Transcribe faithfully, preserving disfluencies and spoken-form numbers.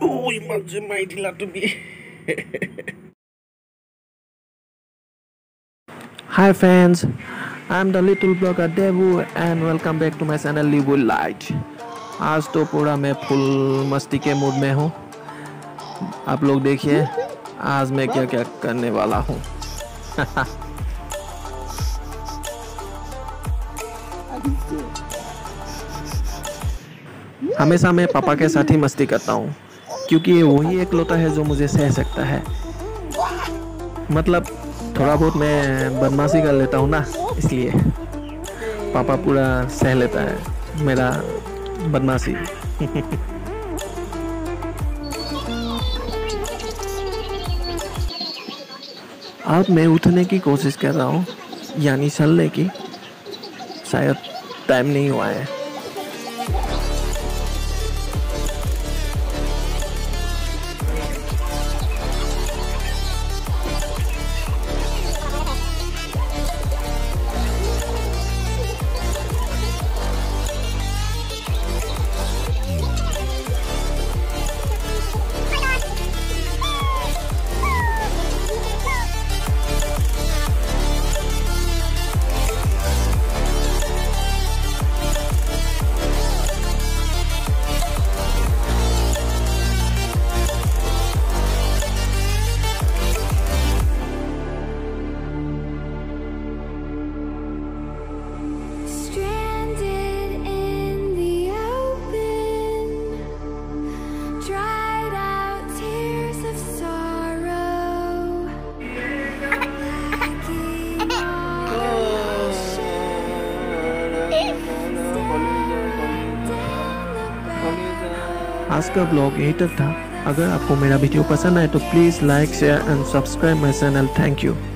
Oh, imagine my dealer to be. Hi fans, I'm the little blogger Devu and welcome back to my channel Live with Light। आज तो पूरा मैं full मस्ती के mood में हूँ। आप लोग देखिए आज मैं क्या क्या करने वाला हूँ। हमेशा मैं पापा के साथ ही मस्ती करता हूँ क्योंकि ये वही एकलौता है जो मुझे सह सकता है। मतलब थोड़ा बहुत मैं बदमाशी कर लेता हूँ ना, इसलिए पापा पूरा सह लेता है मेरा बदमाशी। अब मैं उठने की कोशिश कर रहा हूँ, यानी चलने की। शायद टाइम नहीं हुआ है। आज का ब्लॉग यही तक था। अगर आपको मेरा वीडियो पसंद आए तो please like share and subscribe my channel. Thank you.